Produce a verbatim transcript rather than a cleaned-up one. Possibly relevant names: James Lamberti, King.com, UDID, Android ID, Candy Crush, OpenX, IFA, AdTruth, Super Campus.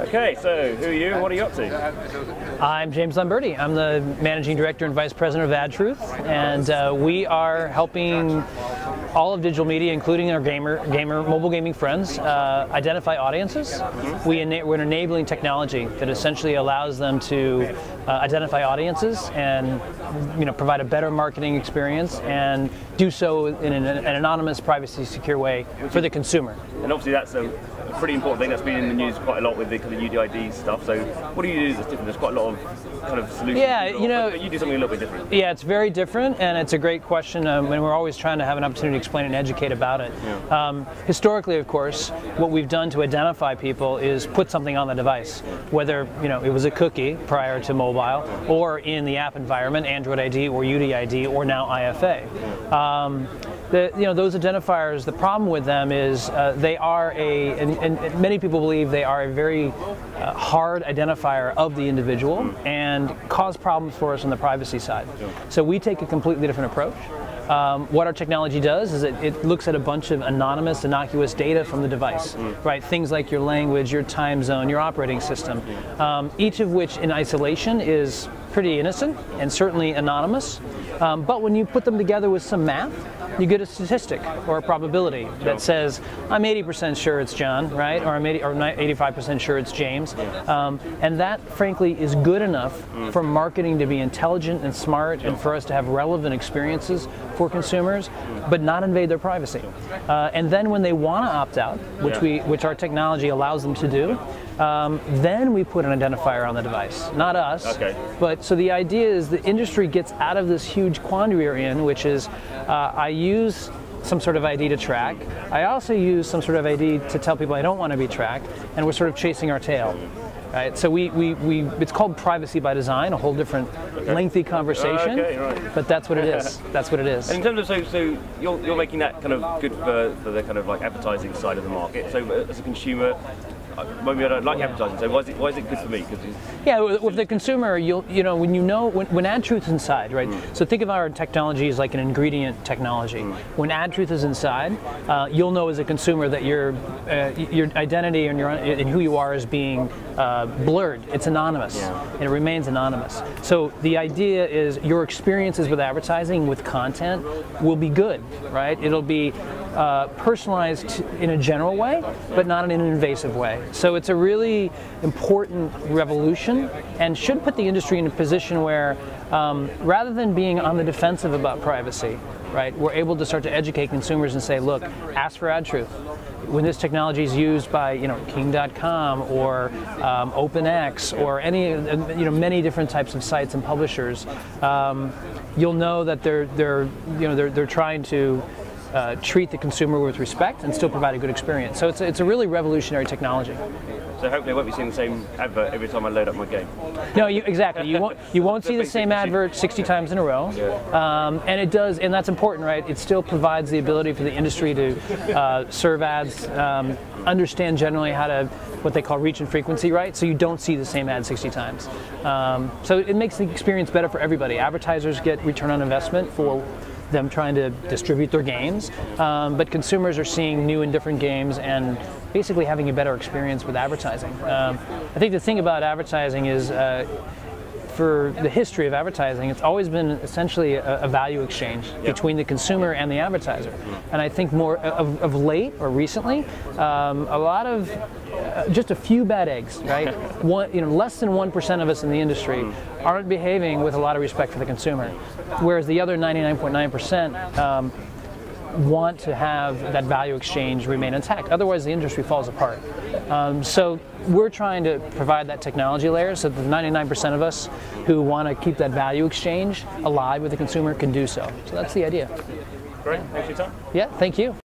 Okay, so who are you and what are you up to? I'm James Lamberti. I'm the Managing Director and Vice President of AdTruth, and uh, we are helping all of digital media, including our gamer, gamer, mobile gaming friends, uh, identify audiences. We ena we're enabling technology that essentially allows them to uh, identify audiences and, you know, provide a better marketing experience and do so in an, an anonymous, privacy-secure way for the consumer. And obviously that's a pretty important thing that's been in the news quite a lot with the kind of U D I D stuff. So what do you do that's different? There's quite a lot of kind of solutions. Yeah, you know, you do something a little bit different. Yeah, it's very different, and it's a great question, um, and we're always trying to have an opportunity to explain and educate about it. Yeah. Um, historically, of course, what we've done to identify people is put something on the device, whether, you know, it was a cookie prior to mobile, or in the app environment, Android I D or U D I D or now I F A. Um, the, you know, those identifiers, the problem with them is uh, they are a, and, and many people believe they are a very uh, hard identifier of the individual and cause problems for us on the privacy side. So we take a completely different approach. Um, what our technology does is it, it looks at a bunch of anonymous, innocuous data from the device, mm. right? Things like your language, your time zone, your operating system, um, each of which in isolation is pretty innocent and certainly anonymous. Um, but when you put them together with some math, you get a statistic or a probability that says, I'm eighty percent sure it's John, right? Or I'm eighty, or eighty-five percent sure it's James. Um, and that, frankly, is good enough for marketing to be intelligent and smart and for us to have relevant experiences for consumers, but not invade their privacy. Uh, and then when they want to opt out, which, we, which our technology allows them to do, Um, then we put an identifier on the device, not us. Okay. But so the idea is the industry gets out of this huge quandary we're in, which is uh, I use some sort of I D to track. I also use some sort of I D to tell people I don't want to be tracked, and we're sort of chasing our tail. Right, so we, we, we, it's called privacy by design, a whole different okay. lengthy conversation, okay, right. but that's what it is, that's what it is. And in terms of, so, so you're, you're making that kind of good for, for the kind of like advertising side of the market, so as a consumer, maybe I don't like advertising, so why is it, why is it good for me? 'Cause yeah, with the consumer, you'll, you know, when you know, when, when AdTruth's inside, right, mm. so think of our technology as like an ingredient technology. Mm. When AdTruth is inside, uh, you'll know as a consumer that your, uh, your identity and, your, and who you are is being uh, blurred, it's anonymous, yeah. and it remains anonymous. So the idea is your experiences with advertising, with content, will be good, right? It'll be uh, personalized in a general way, but not in an invasive way. So it's a really important revolution and should put the industry in a position where um, rather than being on the defensive about privacy, right, we're able to start to educate consumers and say, look, ask for AdTruth. When this technology is used by, you know, King dot com or um, OpenX or any, you know, many different types of sites and publishers, um, you'll know that they're they're you know they're they're trying to uh, treat the consumer with respect and still provide a good experience. So it's a, it's a really revolutionary technology. So hopefully I won't be seeing the same advert every time I load up my game. No, you, exactly. You won't, you won't see the same advert sixty times in a row. Um, and it does, and that's important, right? It still provides the ability for the industry to uh, serve ads, um, understand generally how to, what they call reach and frequency, right? So you don't see the same ad sixty times. Um, so it makes the experience better for everybody. Advertisers get return on investment for them trying to distribute their games, um, but consumers are seeing new and different games and basically having a better experience with advertising. Um, I think the thing about advertising is, uh, for the history of advertising, it's always been essentially a, a value exchange yep. between the consumer and the advertiser. And I think more of, of late or recently, um, a lot of uh, just a few bad eggs, right? one, you know, less than one percent of us in the industry aren't behaving with a lot of respect for the consumer, whereas the other ninety-nine point nine percent um, want to have that value exchange remain intact. Otherwise, the industry falls apart. Um, so we're trying to provide that technology layer so that the ninety-nine percent of us who want to keep that value exchange alive with the consumer can do so. So that's the idea. Great. Thanks for your time. Yeah, thank you.